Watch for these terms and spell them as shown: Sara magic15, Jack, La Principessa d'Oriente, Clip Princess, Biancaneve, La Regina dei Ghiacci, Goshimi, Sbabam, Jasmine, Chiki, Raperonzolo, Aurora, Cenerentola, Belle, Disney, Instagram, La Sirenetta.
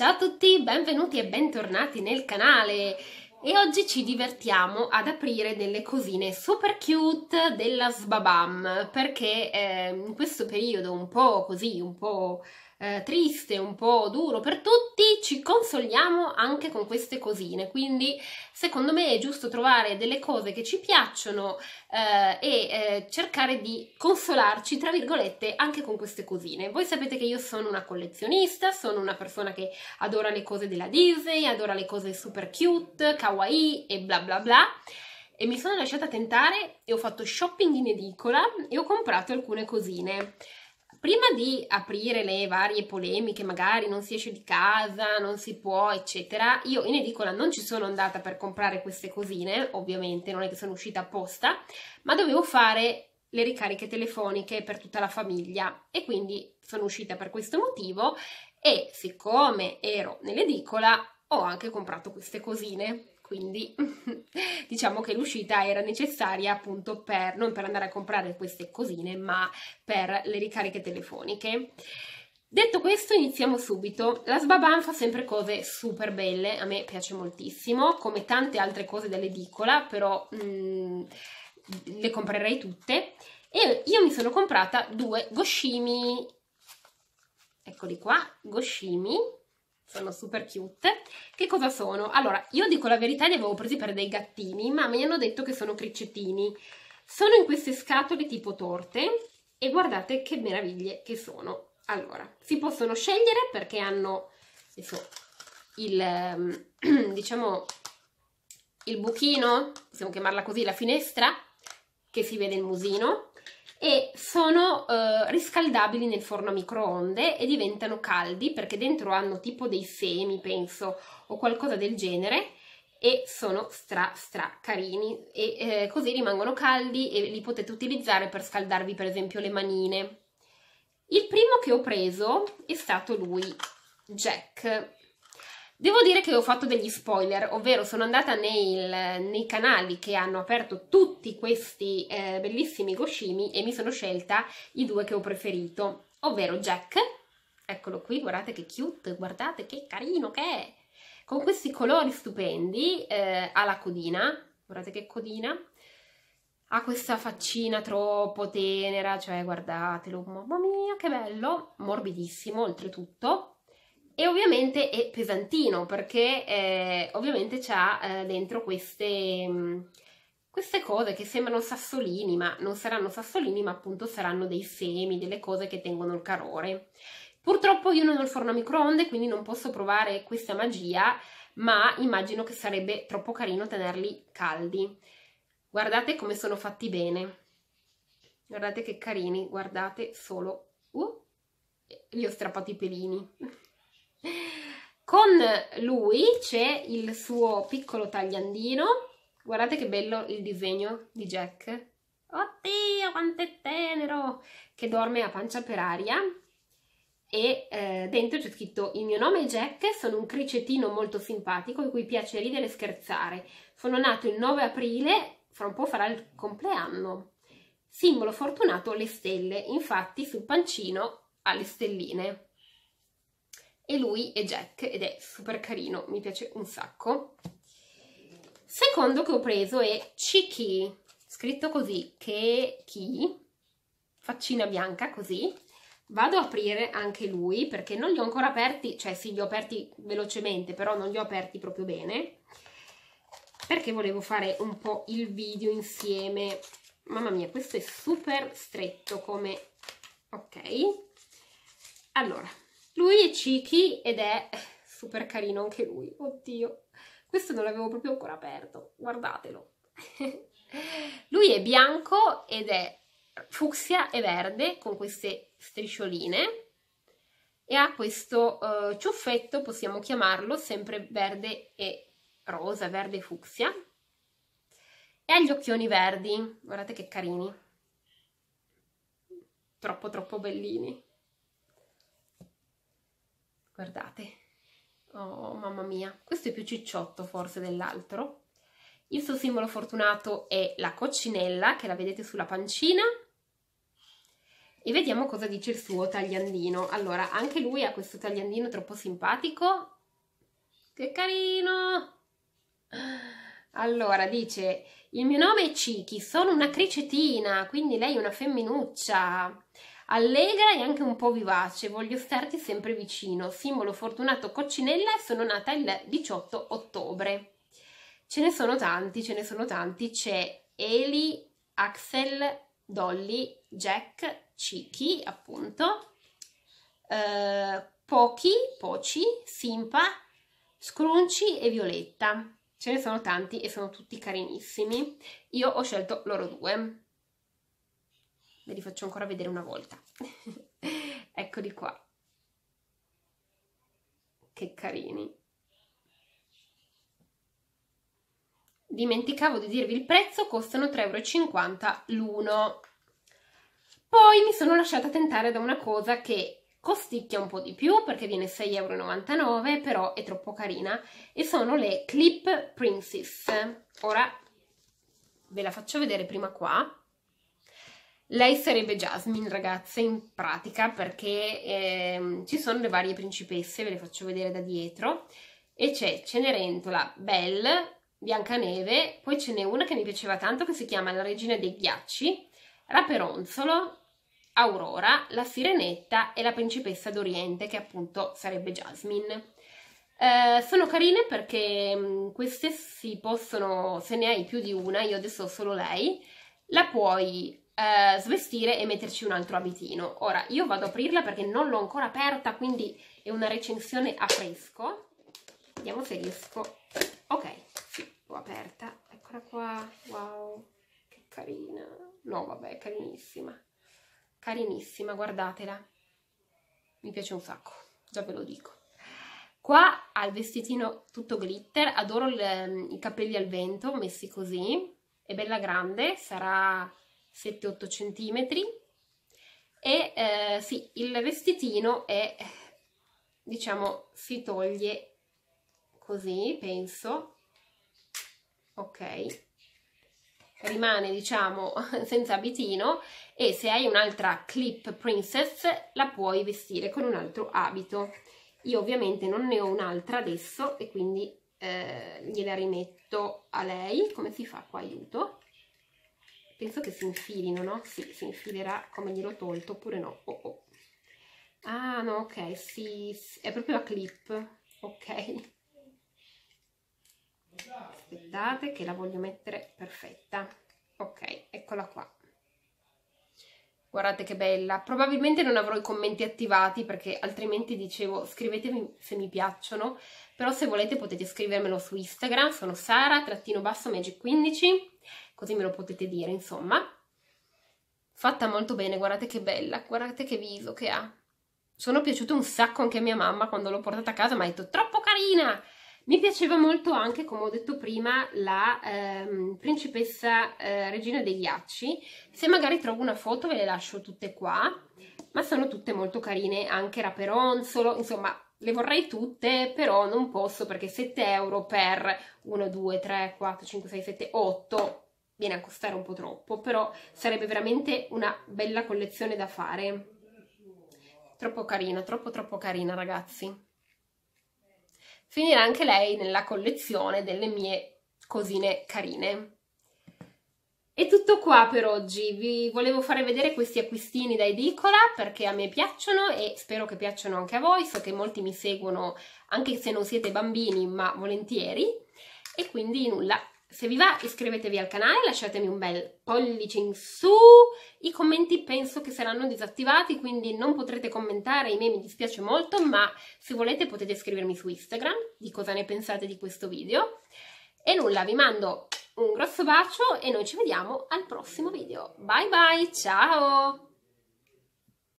Ciao a tutti, benvenuti e bentornati nel canale e oggi ci divertiamo ad aprire delle cosine super cute della Sbabam perché in questo periodo un po' così, un po' triste, un po' duro per tutti, ci consoliamo anche con queste cosine, quindi secondo me è giusto trovare delle cose che ci piacciono e cercare di consolarci, tra virgolette, anche con queste cosine. Voi sapete che io sono una collezionista, sono una persona che adora le cose della Disney, adora le cose super cute, kawaii e bla bla bla, e mi sono lasciata tentare e ho fatto shopping in edicola e ho comprato alcune cosine. Prima di aprire le varie polemiche, magari non si esce di casa, non si può, eccetera, io in edicola non ci sono andata per comprare queste cosine, ovviamente, non è che sono uscita apposta, ma dovevo fare le ricariche telefoniche per tutta la famiglia e quindi sono uscita per questo motivo e siccome ero nell'edicola ho anche comprato queste cosine. Quindi diciamo che l'uscita era necessaria appunto per, non per andare a comprare queste cosine, ma per le ricariche telefoniche. Detto questo iniziamo subito. La Sbabam fa sempre cose super belle, a me piace moltissimo, come tante altre cose dell'edicola, però le comprerei tutte. E io mi sono comprata due Goshimi, eccoli qua, Goshimi. Sono super cute. Che cosa sono? Allora, io dico la verità, li avevo presi per dei gattini, ma mi hanno detto che sono cricetini. Sono in queste scatole tipo torte e guardate che meraviglie che sono. Allora, si possono scegliere perché hanno adesso, il buchino, possiamo chiamarla così, la finestra, che si vede il musino, e sono riscaldabili nel forno a microonde e diventano caldi perché dentro hanno tipo dei semi, penso, o qualcosa del genere, e sono stra carini e così rimangono caldi e li potete utilizzare per scaldarvi per esempio le manine. Il primo che ho preso è stato lui, Jack. Devo dire che ho fatto degli spoiler, ovvero sono andata nei canali che hanno aperto tutti questi bellissimi Goshimi e mi sono scelta i due che ho preferito, ovvero Jack, eccolo qui, guardate che cute, guardate che carino che è, con questi colori stupendi, ha la codina, guardate che codina, ha questa faccina troppo tenera, cioè guardatelo, mamma mia che bello, morbidissimo oltretutto. E ovviamente è pesantino perché ovviamente c'ha dentro queste cose che sembrano sassolini, ma non saranno sassolini, ma appunto saranno dei semi, delle cose che tengono il calore. Purtroppo io non ho il forno a microonde, quindi non posso provare questa magia, ma immagino che sarebbe troppo carino tenerli caldi. Guardate come sono fatti bene. Guardate che carini, guardate solo. Gli ho strappato i pelini. Con lui c'è il suo piccolo tagliandino, guardate che bello il disegno di Jack, oddio quanto è tenero, che dorme a pancia per aria e dentro c'è scritto: il mio nome è Jack, sono un cricetino molto simpatico di cui piace ridere e scherzare, sono nato il 9 aprile, fra un po' farà il compleanno, simbolo fortunato le stelle, infatti sul pancino ha le stelline. E lui è Jack ed è super carino, mi piace un sacco. Secondo che ho preso è Chiki, scritto così, che chi, faccina bianca così. Vado ad aprire anche lui perché non li ho ancora aperti, cioè sì, li ho aperti velocemente, però non li ho aperti proprio bene, perché volevo fare un po' il video insieme. Mamma mia, questo è super stretto come... ok. Allora... lui è Chiki ed è super carino anche lui, oddio, questo non l'avevo proprio ancora aperto, guardatelo. Lui è bianco ed è fucsia e verde con queste striscioline e ha questo ciuffetto, possiamo chiamarlo, sempre verde e rosa, verde e fucsia, e ha gli occhioni verdi, guardate che carini, troppo bellini. Guardate, oh mamma mia, questo è più cicciotto forse dell'altro. Il suo simbolo fortunato è la coccinella che la vedete sulla pancina E vediamo cosa dice il suo tagliandino. Allora, anche lui ha questo tagliandino troppo simpatico. Che carino! Allora, dice: il mio nome è Chiki, sono una cricetina, quindi lei è una femminuccia. Allegra e anche un po' vivace, voglio starti sempre vicino. Simbolo fortunato coccinella e sono nata il 18 ottobre. Ce ne sono tanti, ce ne sono tanti. C'è Eli, Axel, Dolly, Jack, Chiki, appunto, Poci, Simpa, Scrunci e Violetta. Ce ne sono tanti e sono tutti carinissimi. Io ho scelto loro due. Ve li faccio ancora vedere una volta. Eccoli qua. Che carini. Dimenticavo di dirvi il prezzo, costano 3,50 € l'uno. Poi mi sono lasciata tentare da una cosa che costicchia un po' di più, perché viene 6,99 €, però è troppo carina, e sono le Clip Princess. Ora ve la faccio vedere prima qua. Lei sarebbe Jasmine, ragazze, in pratica, perché ci sono le varie principesse, ve le faccio vedere da dietro, e c'è Cenerentola, Belle, Biancaneve, poi ce n'è una che mi piaceva tanto che si chiama La Regina dei Ghiacci, Raperonzolo, Aurora, La Sirenetta e La Principessa d'Oriente, che appunto sarebbe Jasmine. Sono carine perché queste si possono, se ne hai più di una, io adesso ho solo lei, la puoi svestire e metterci un altro abitino. Ora io vado ad aprirla perché non l'ho ancora aperta, quindi è una recensione a fresco. Vediamo se riesco. Ok, sì, l'ho aperta, eccola qua. Wow, che carina. No, vabbè, carinissima, carinissima, guardatela, mi piace un sacco, già ve lo dico. Qua ha il vestitino tutto glitter, adoro i capelli al vento messi così, è bella grande, sarà 7-8 centimetri, e sì, il vestitino è, diciamo, si toglie così, penso, ok, rimane, diciamo, senza abitino, e se hai un'altra Clip Princess la puoi vestire con un altro abito. Io ovviamente non ne ho un'altra adesso e quindi gliela rimetto a lei. Come si fa qua? Aiuto, penso che si infilino, no? Sì, si infilerà come gliel'ho tolto, oppure no? Oh. Ah no, ok, sì, è proprio la clip, ok. Aspettate che la voglio mettere perfetta. Ok, eccola qua, guardate che bella. Probabilmente non avrò i commenti attivati perché altrimenti dicevo scrivetemi se mi piacciono, però se volete potete scrivermelo su Instagram, sono Sara _magic15, così me lo potete dire. Insomma, fatta molto bene, guardate che bella, guardate che viso che ha. Sono piaciuto un sacco anche a mia mamma quando l'ho portata a casa, mi ha detto troppo carina. Mi piaceva molto anche, come ho detto prima, la principessa regina dei ghiacci. Se magari trovo una foto ve le lascio tutte qua, ma sono tutte molto carine, anche Raperonzolo, insomma le vorrei tutte, però non posso perché 7 euro per 1, 2, 3, 4, 5, 6, 7, 8 viene a costare un po' troppo, però sarebbe veramente una bella collezione da fare. Troppo carina, troppo carina, ragazzi. Finirà anche lei nella collezione delle mie cosine carine. È tutto qua per oggi. Vi volevo fare vedere questi acquistini da edicola perché a me piacciono e spero che piacciono anche a voi. So che molti mi seguono anche se non siete bambini, ma volentieri. E quindi nulla, se vi va iscrivetevi al canale, lasciatemi un bel pollice in su. I commenti penso che saranno disattivati, quindi non potrete commentare, a me mi dispiace molto, ma se volete potete scrivermi su Instagram di cosa ne pensate di questo video. E nulla, vi mando un grosso bacio e noi ci vediamo al prossimo video. Bye bye, ciao!